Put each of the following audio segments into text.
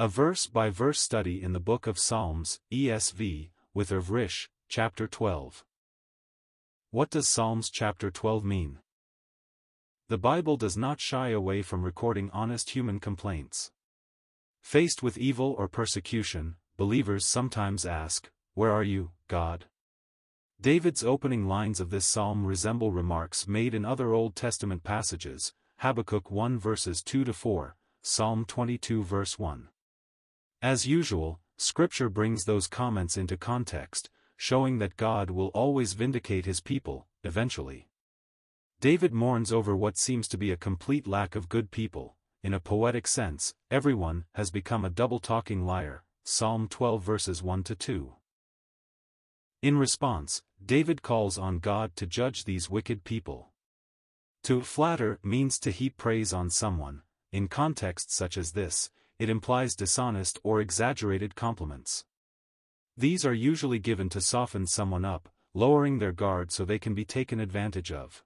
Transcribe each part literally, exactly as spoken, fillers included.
A verse-by-verse study in the Book of Psalms, E S V, with Irv Risch, Chapter twelve. What does Psalms chapter twelve mean? The Bible does not shy away from recording honest human complaints. Faced with evil or persecution, believers sometimes ask, "Where are you, God?" David's opening lines of this psalm resemble remarks made in other Old Testament passages, Habakkuk one verses two to four, Psalm twenty-two verse one. As usual, Scripture brings those comments into context, showing that God will always vindicate His people, eventually. David mourns over what seems to be a complete lack of good people. In a poetic sense, everyone has become a double-talking liar, Psalm twelve verses one to two. In response, David calls on God to judge these wicked people. To flatter means to heap praise on someone. In contexts such as this, it implies dishonest or exaggerated compliments. These are usually given to soften someone up, lowering their guard so they can be taken advantage of.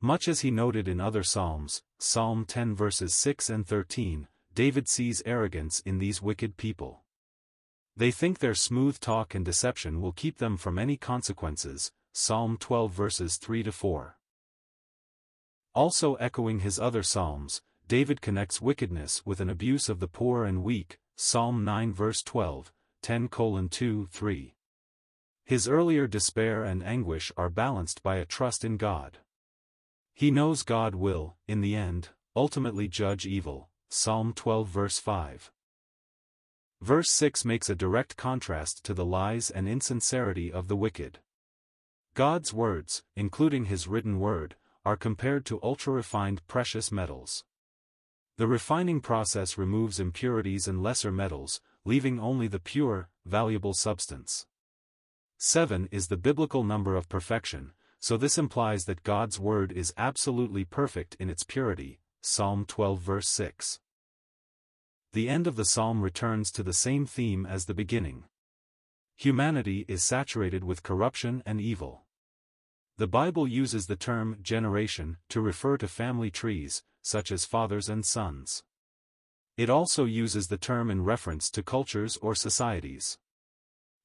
Much as he noted in other Psalms, Psalm ten verses six and thirteen, David sees arrogance in these wicked people. They think their smooth talk and deception will keep them from any consequences, Psalm twelve verses three to four. Also echoing his other Psalms, David connects wickedness with an abuse of the poor and weak, Psalm nine verse twelve, ten colon two three. His earlier despair and anguish are balanced by a trust in God. He knows God will, in the end, ultimately judge evil, Psalm twelve verse five. Verse six makes a direct contrast to the lies and insincerity of the wicked. God's words, including His written word, are compared to ultra-refined precious metals. The refining process removes impurities and lesser metals, leaving only the pure, valuable substance. Seven is the biblical number of perfection, so this implies that God's word is absolutely perfect in its purity, Psalm twelve verse six. The end of the psalm returns to the same theme as the beginning. Humanity is saturated with corruption and evil. The Bible uses the term generation to refer to family trees, such as fathers and sons. It also uses the term in reference to cultures or societies.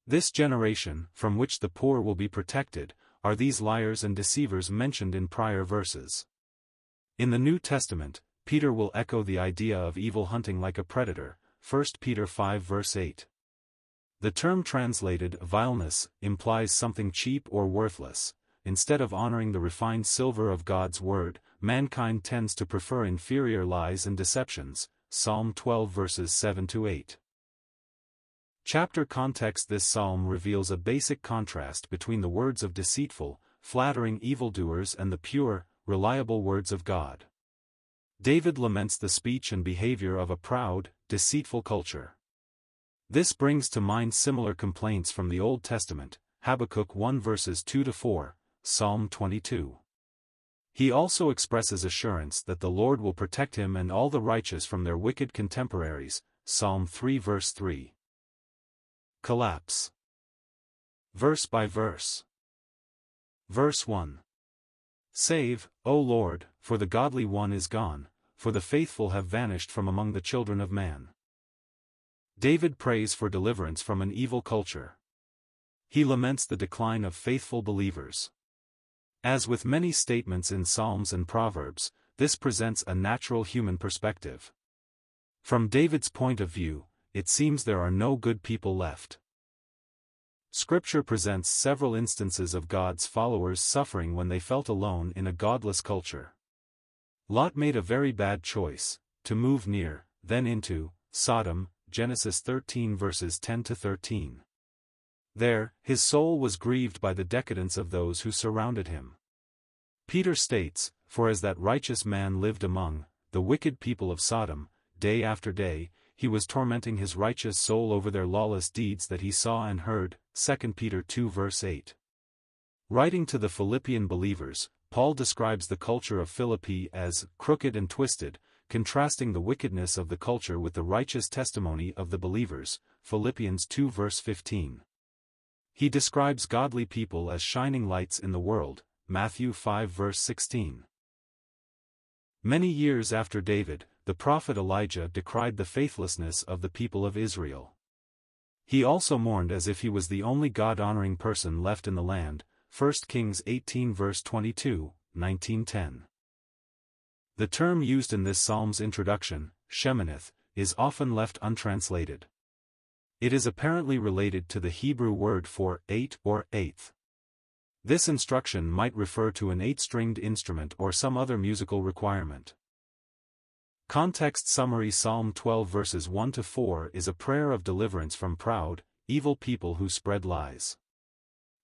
This generation, from which the poor will be protected, are these liars and deceivers mentioned in prior verses. In the New Testament, Peter will echo the idea of evil hunting like a predator, First Peter five verse eight. The term translated vileness implies something cheap or worthless. Instead of honoring the refined silver of God's word, mankind tends to prefer inferior lies and deceptions, Psalm twelve verses seven to eight. Chapter context. This psalm reveals a basic contrast between the words of deceitful, flattering evildoers and the pure, reliable words of God. David laments the speech and behavior of a proud, deceitful culture. This brings to mind similar complaints from the Old Testament, Habakkuk one verses two to four. Psalm twenty-two. He also expresses assurance that the Lord will protect him and all the righteous from their wicked contemporaries, Psalm three verse three. Collapse. Verse by verse. Verse one. Save, O Lord, for the godly one is gone, for the faithful have vanished from among the children of man. David prays for deliverance from an evil culture. He laments the decline of faithful believers. As with many statements in Psalms and Proverbs, this presents a natural human perspective. From David's point of view, it seems there are no good people left. Scripture presents several instances of God's followers suffering when they felt alone in a godless culture. Lot made a very bad choice, to move near, then into, Sodom, Genesis thirteen verses ten to thirteen. There, his soul was grieved by the decadence of those who surrounded him. Peter states, "For as that righteous man lived among the wicked people of Sodom, day after day, he was tormenting his righteous soul over their lawless deeds that he saw and heard," Second Peter two verse eight. Writing to the Philippian believers, Paul describes the culture of Philippi as crooked and twisted, contrasting the wickedness of the culture with the righteous testimony of the believers, Philippians two verse fifteen. He describes godly people as shining lights in the world, Matthew five verse sixteen. Many years after David, the prophet Elijah decried the faithlessness of the people of Israel. He also mourned as if he was the only God-honoring person left in the land, First Kings eighteen verse twenty-two, nineteen ten. The term used in this psalm's introduction, Sheminith, is often left untranslated. It is apparently related to the Hebrew word for eight or eighth. This instruction might refer to an eight-stringed instrument or some other musical requirement. Context summary: Psalm twelve verses one to four is a prayer of deliverance from proud, evil people who spread lies.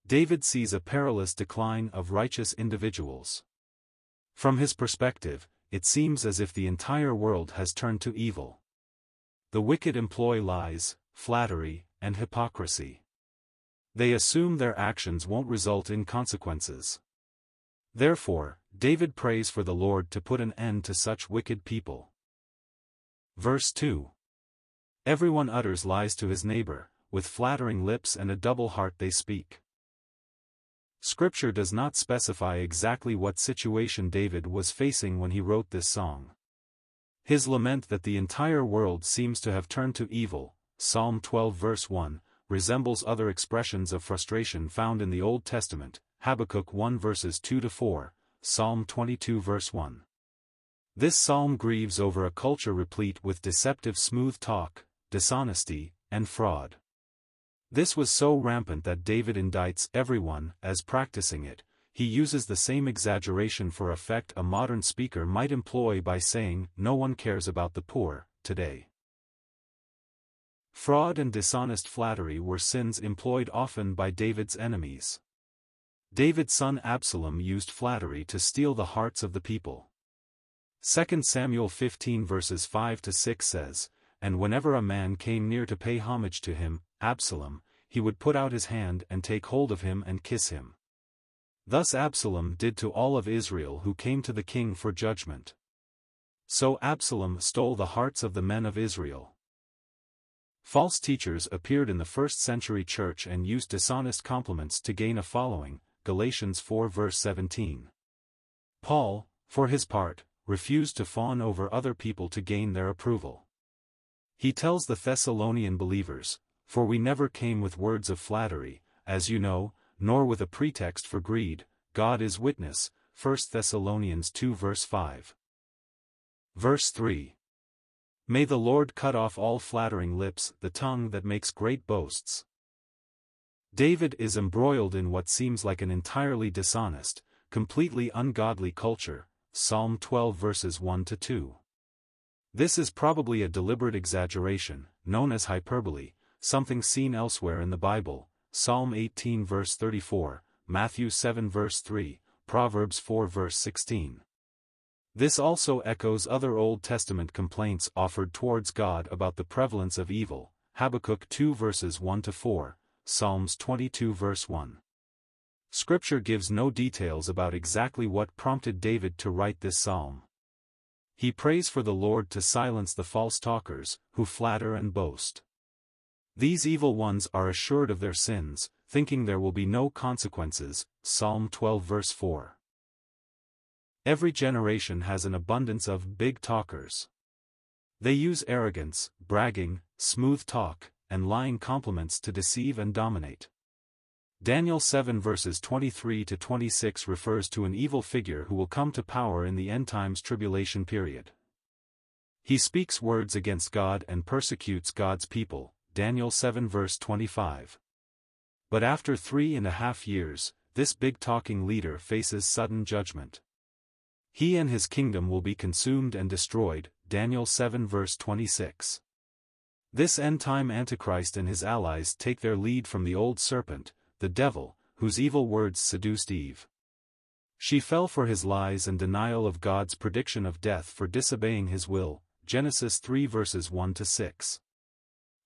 David sees a perilous decline of righteous individuals. From his perspective, it seems as if the entire world has turned to evil. The wicked employ lies, flattery, and hypocrisy. They assume their actions won't result in consequences. Therefore, David prays for the Lord to put an end to such wicked people. Verse two. Everyone utters lies to his neighbor, with flattering lips and a double heart they speak. Scripture does not specify exactly what situation David was facing when he wrote this song. His lament that the entire world seems to have turned to evil, Psalm twelve verse one, resembles other expressions of frustration found in the Old Testament, Habakkuk one verses two to four, Psalm twenty-two verse one. This psalm grieves over a culture replete with deceptive smooth talk, dishonesty, and fraud. This was so rampant that David indicts everyone as practicing it. He uses the same exaggeration for effect a modern speaker might employ by saying, "No one cares about the poor today." Fraud and dishonest flattery were sins employed often by David's enemies. David's son Absalom used flattery to steal the hearts of the people. Second Samuel fifteen verses five to six says, "And whenever a man came near to pay homage to him, Absalom, he would put out his hand and take hold of him and kiss him. Thus Absalom did to all of Israel who came to the king for judgment." So Absalom stole the hearts of the men of Israel. False teachers appeared in the first century church and used dishonest compliments to gain a following, Galatians four verse seventeen. Paul, for his part, refused to fawn over other people to gain their approval. He tells the Thessalonian believers, "For we never came with words of flattery, as you know, nor with a pretext for greed, God is witness," First Thessalonians two verse five. Verse three. May the Lord cut off all flattering lips, the tongue that makes great boasts. David is embroiled in what seems like an entirely dishonest, completely ungodly culture, Psalm twelve verses one to two. This is probably a deliberate exaggeration, known as hyperbole, something seen elsewhere in the Bible, Psalm eighteen verse thirty-four, Matthew seven verse three, Proverbs four verse sixteen. This also echoes other Old Testament complaints offered towards God about the prevalence of evil, Habakkuk two verses one to four, Psalms twenty-two verse one. Scripture gives no details about exactly what prompted David to write this psalm. He prays for the Lord to silence the false talkers, who flatter and boast. These evil ones are assured of their sins, thinking there will be no consequences, Psalm twelve verse four. Every generation has an abundance of big talkers. They use arrogance, bragging, smooth talk, and lying compliments to deceive and dominate. Daniel seven verses twenty-three to twenty-six refers to an evil figure who will come to power in the end times tribulation period. He speaks words against God and persecutes God's people, Daniel seven verse twenty-five. But after three and a half years, this big-talking leader faces sudden judgment. He and his kingdom will be consumed and destroyed, Daniel seven verse twenty-six. This end-time Antichrist and his allies take their lead from the old serpent, the devil, whose evil words seduced Eve. She fell for his lies and denial of God's prediction of death for disobeying his will, Genesis three verses one to six.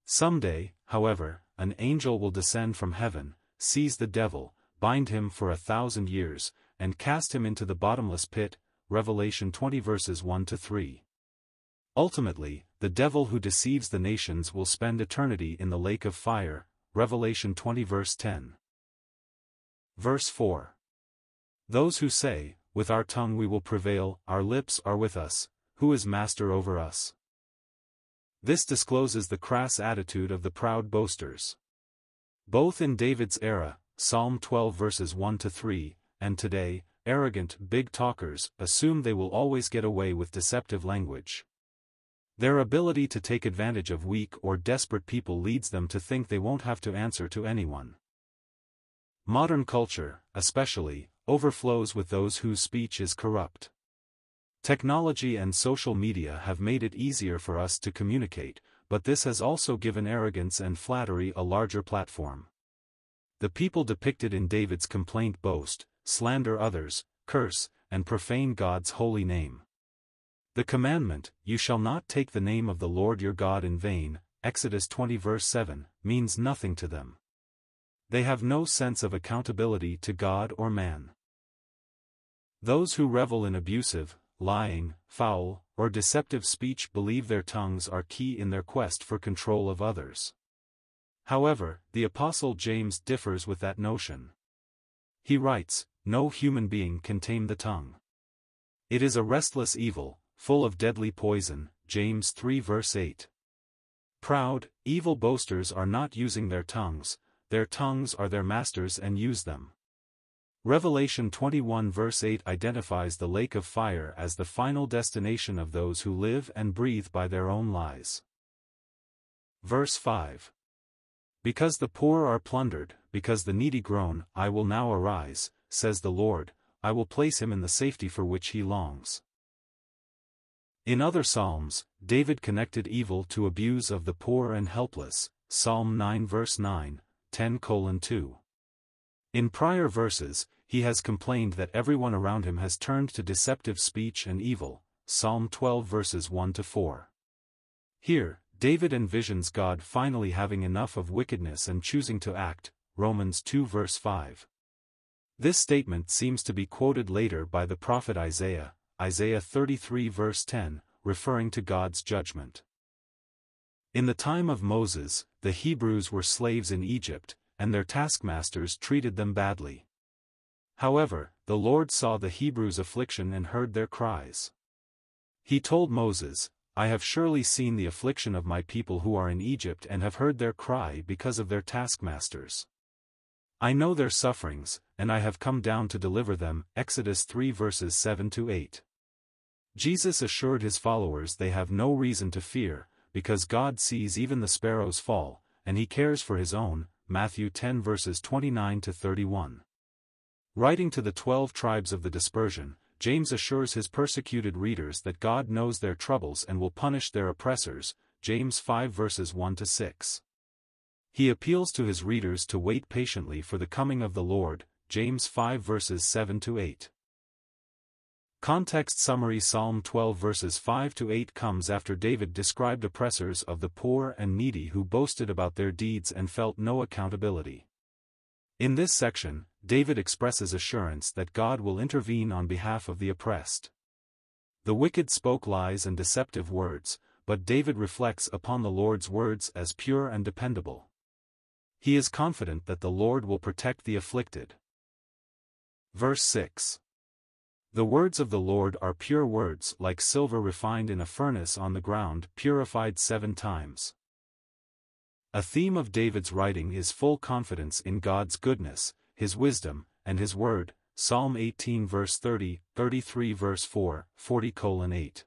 Someday, however, an angel will descend from heaven, seize the devil, bind him for a thousand years, and cast him into the bottomless pit, Revelation twenty verses one to three. Ultimately, the devil who deceives the nations will spend eternity in the lake of fire, Revelation twenty verse ten. Verse four. Those who say, "With our tongue we will prevail, our lips are with us," who is master over us. This discloses the crass attitude of the proud boasters. Both in David's era, Psalm twelve verses one to three, and today, arrogant big talkers assume they will always get away with deceptive language. Their ability to take advantage of weak or desperate people leads them to think they won't have to answer to anyone. Modern culture, especially, overflows with those whose speech is corrupt. Technology and social media have made it easier for us to communicate, but this has also given arrogance and flattery a larger platform. The people depicted in David's complaint boast, slander others, curse, and profane God's holy name. The commandment, "You shall not take the name of the Lord your God in vain," Exodus twenty verse seven, means nothing to them. They have no sense of accountability to God or man. Those who revel in abusive, lying, foul, or deceptive speech believe their tongues are key in their quest for control of others. However, the Apostle James differs with that notion. He writes, "No human being can tame the tongue. It is a restless evil, full of deadly poison," James three verse eight. Proud, evil boasters are not using their tongues, their tongues are their masters and use them. Revelation twenty-one verse eight identifies the lake of fire as the final destination of those who live and breathe by their own lies. Verse five. Because the poor are plundered, because the needy groan, I will now arise, says the Lord, I will place him in the safety for which he longs. In other Psalms, David connected evil to abuse of the poor and helpless, Psalm nine verse nine, ten colon two. In prior verses, he has complained that everyone around him has turned to deceptive speech and evil, Psalm twelve verses one to four. Here, David envisions God finally having enough of wickedness and choosing to act, Romans two verse five. This statement seems to be quoted later by the prophet Isaiah, Isaiah thirty-three verse ten, referring to God's judgment. In the time of Moses, the Hebrews were slaves in Egypt, and their taskmasters treated them badly. However, the Lord saw the Hebrews' affliction and heard their cries. He told Moses, I have surely seen the affliction of my people who are in Egypt and have heard their cry because of their taskmasters. I know their sufferings, and I have come down to deliver them, Exodus three verses seven to eight. Jesus assured his followers they have no reason to fear, because God sees even the sparrows fall, and he cares for his own, Matthew ten verses twenty-nine to thirty-one. Writing to the twelve tribes of the dispersion, James assures his persecuted readers that God knows their troubles and will punish their oppressors, James five verses one to six. He appeals to his readers to wait patiently for the coming of the Lord, James five verses seven to eight. Context summary: Psalm twelve verses five to eight comes after David described oppressors of the poor and needy who boasted about their deeds and felt no accountability. In this section, David expresses assurance that God will intervene on behalf of the oppressed. The wicked spoke lies and deceptive words, but David reflects upon the Lord's words as pure and dependable. He is confident that the Lord will protect the afflicted. Verse six. The words of the Lord are pure words like silver refined in a furnace on the ground, purified seven times. A theme of David's writing is full confidence in God's goodness, his wisdom, and his word, Psalm eighteen verse thirty, thirty-three verse four, forty colon eight.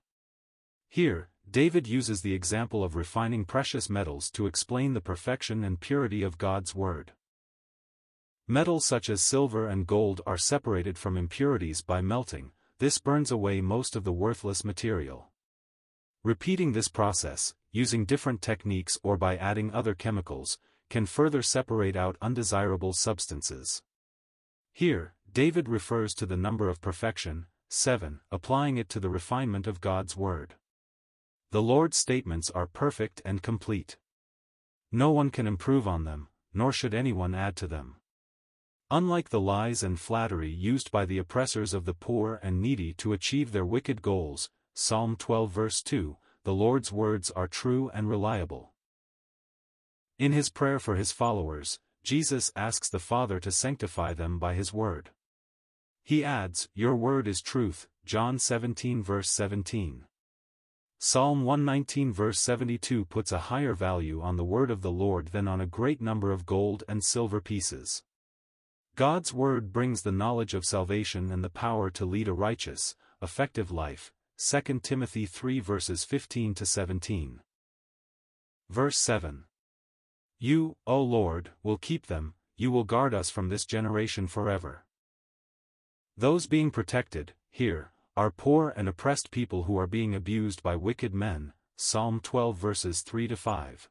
Here, David uses the example of refining precious metals to explain the perfection and purity of God's word. Metals such as silver and gold are separated from impurities by melting. This burns away most of the worthless material. Repeating this process, using different techniques or by adding other chemicals, can further separate out undesirable substances. Here, David refers to the number of perfection, seven, applying it to the refinement of God's word. The Lord's statements are perfect and complete. No one can improve on them, nor should anyone add to them. Unlike the lies and flattery used by the oppressors of the poor and needy to achieve their wicked goals, Psalm twelve verse two, the Lord's words are true and reliable. In his prayer for his followers, Jesus asks the Father to sanctify them by his word. He adds, Your word is truth, John seventeen verse seventeen. Psalm one nineteen verse seventy-two puts a higher value on the word of the Lord than on a great number of gold and silver pieces. God's word brings the knowledge of salvation and the power to lead a righteous, effective life. Second Timothy three verses fifteen to seventeen. Verse seven. You, O Lord, will keep them, you will guard us from this generation forever. Those being protected, here, are poor and oppressed people who are being abused by wicked men, Psalm twelve verses three to five.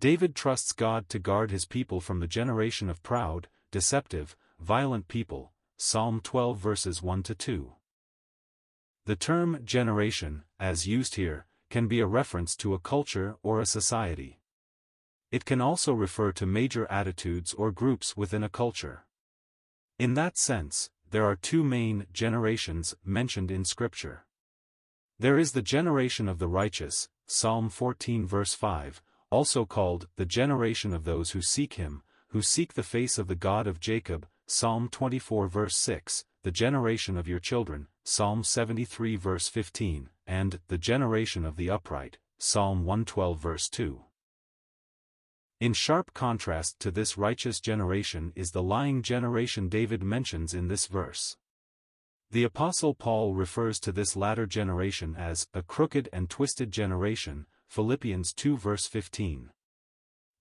David trusts God to guard his people from the generation of proud, deceptive, violent people, Psalm twelve verses one to two. The term generation, as used here, can be a reference to a culture or a society. It can also refer to major attitudes or groups within a culture. In that sense, there are two main generations mentioned in Scripture. There is the generation of the righteous, Psalm fourteen verse five, also called the generation of those who seek him, who seek the face of the God of Jacob, Psalm twenty-four verse six, the generation of your children, Psalm seventy-three verse fifteen, and the generation of the upright, Psalm one twelve verse two. In sharp contrast to this righteous generation is the lying generation David mentions in this verse. The Apostle Paul refers to this latter generation as a crooked and twisted generation, Philippians two verse fifteen.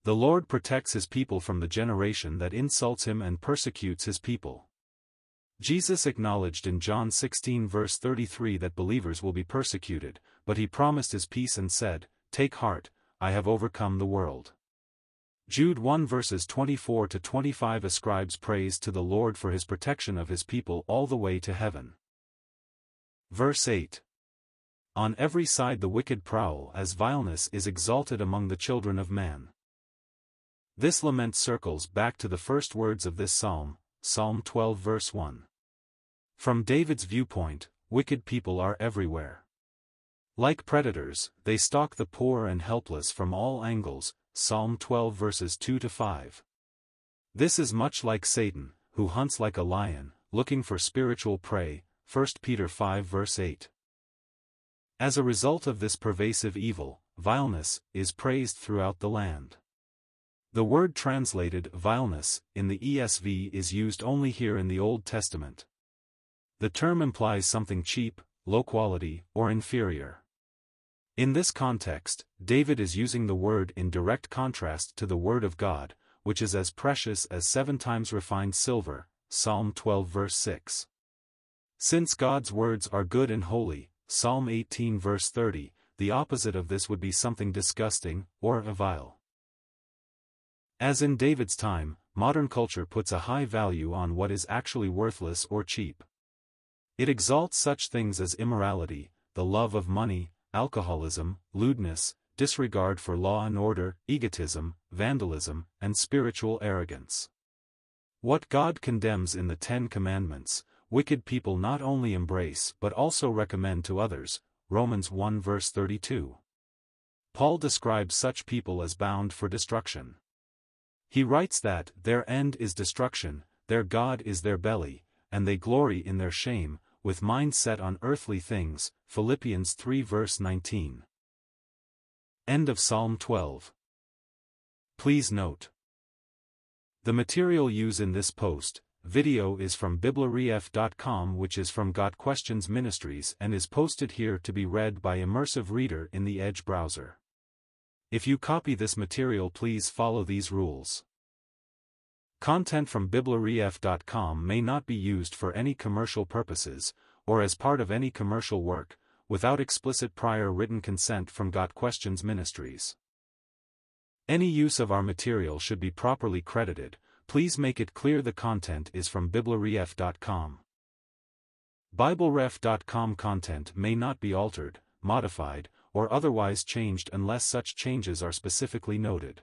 The Lord protects his people from the generation that insults him and persecutes his people. Jesus acknowledged in John sixteen verse thirty-three that believers will be persecuted, but he promised his peace and said, "Take heart, I have overcome the world." Jude one verses twenty-four to twenty-five ascribes praise to the Lord for his protection of his people all the way to heaven. Verse eight. On every side the wicked prowl as vileness is exalted among the children of man. This lament circles back to the first words of this psalm, Psalm twelve verse one. From David's viewpoint, wicked people are everywhere. Like predators, they stalk the poor and helpless from all angles, Psalm twelve verses two to five. This is much like Satan, who hunts like a lion, looking for spiritual prey, First Peter five verse eight. As a result of this pervasive evil, vileness is praised throughout the land. The word translated vileness in the E S V is used only here in the Old Testament. The term implies something cheap, low quality, or inferior. In this context, David is using the word in direct contrast to the word of God, which is as precious as seven times refined silver, Psalm twelve verse six. Since God's words are good and holy, Psalm eighteen verse thirty, the opposite of this would be something disgusting, or vile. As in David's time, modern culture puts a high value on what is actually worthless or cheap. It exalts such things as immorality, the love of money, alcoholism, lewdness, disregard for law and order, egotism, vandalism, and spiritual arrogance. What God condemns in the Ten Commandments, wicked people not only embrace but also recommend to others, Romans one verse thirty-two. Paul describes such people as bound for destruction. He writes that, "Their end is destruction, their God is their belly, and they glory in their shame, with mind set on earthly things," Philippians three verse nineteen. End of Psalm twelve. Please note. The material used in this post, video is from Bible Ref dot com, which is from Got Questions Ministries and is posted here to be read by Immersive Reader in the Edge browser. If you copy this material, please follow these rules. Content from Bible Ref dot com may not be used for any commercial purposes, or as part of any commercial work, without explicit prior written consent from Got Questions Ministries. Any use of our material should be properly credited. Please make it clear the content is from Bible Ref dot com. Bible Ref dot com content may not be altered, modified, or otherwise changed unless such changes are specifically noted.